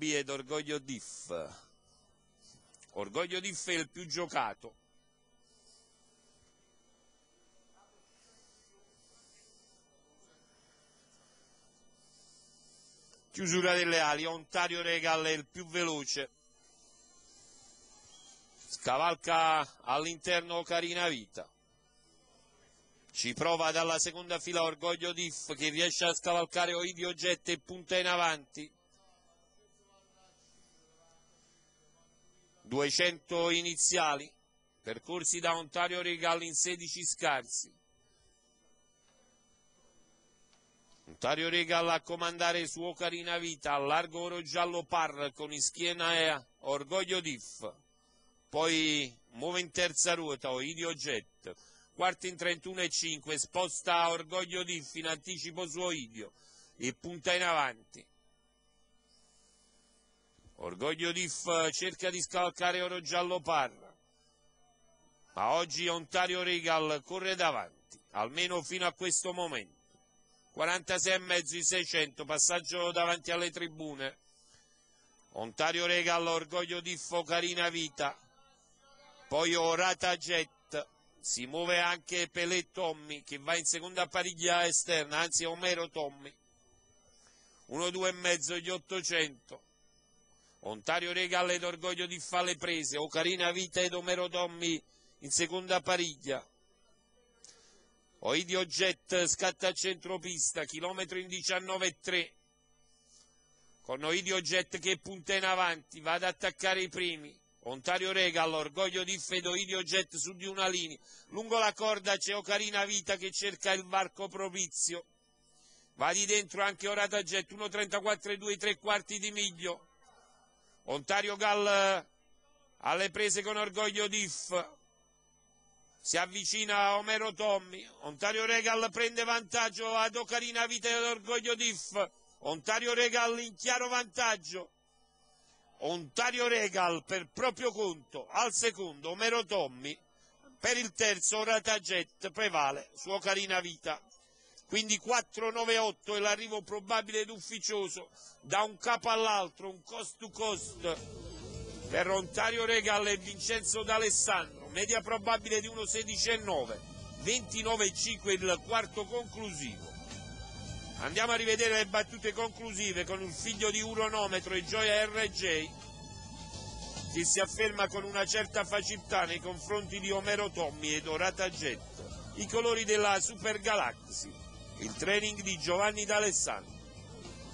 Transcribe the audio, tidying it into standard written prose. ed Orgoglio Diff. Orgoglio Diff è il più giocato. Chiusura delle ali, Ontario Regal è il più veloce. Scavalca all'interno Ocarina Vita. Ci prova dalla seconda fila Orgoglio Diff che riesce a scavalcare Oidio Jet e punta in avanti. 200 iniziali, percorsi da Ontario Regal in 16 scarsi. Ontario Regal a comandare su Ocarina Vita, a largo oro giallo par con in schiena Orgoglio Diff. Poi muove in terza ruota Oidio Jet, quarto in 31,5, sposta Orgoglio Diff in anticipo su Oidio e punta in avanti. Orgoglio Diff cerca di scavalcare oro giallo parra, ma oggi Ontario Regal corre davanti, almeno fino a questo momento. 46,5 i 600, passaggio davanti alle tribune. Ontario Regal, Orgoglio Diff, Ocarina Vita, poi Orata Jet, si muove anche Pelé Tommy che va in seconda pariglia esterna, anzi Omero Tommy. 1,2,5 gli 800. Ontario Regal ed Orgoglio Diff alle prese, Ocarina Vita ed Omero Tommy in seconda pariglia. Oidio Jet scatta a centropista, chilometro in 19,3, con Oidio Jet che punta in avanti, va ad attaccare i primi. Ontario Regal, Orgoglio Diff ed Oidio Jet su di una linea. Lungo la corda c'è Ocarina Vita che cerca il varco propizio. Va di dentro anche Orata Jet, 1,34 e 2,3 di miglio. Ontario Regal alle prese con Orgoglio Diff, si avvicina a Omero Tommy. Ontario Regal prende vantaggio ad Ocarina Vita ed Orgoglio Diff. Ontario Regal in chiaro vantaggio. Ontario Regal per proprio conto al secondo Omero Tommy, per il terzo Orata Jet prevale su Ocarina Vita. Quindi 4,98 è l'arrivo probabile ed ufficioso da un capo all'altro, un cost to cost per Ontario Regal e Vincenzo D'Alessandro, media probabile di 1,16,9, 29,5 il quarto conclusivo. Andiamo a rivedere le battute conclusive con il figlio di Uronometro e Gioia RJ, che si afferma con una certa facilità nei confronti di Omero Tommy ed Orata Jet, i colori della Supergalaxi. Il training di Giovanni D'Alessandro.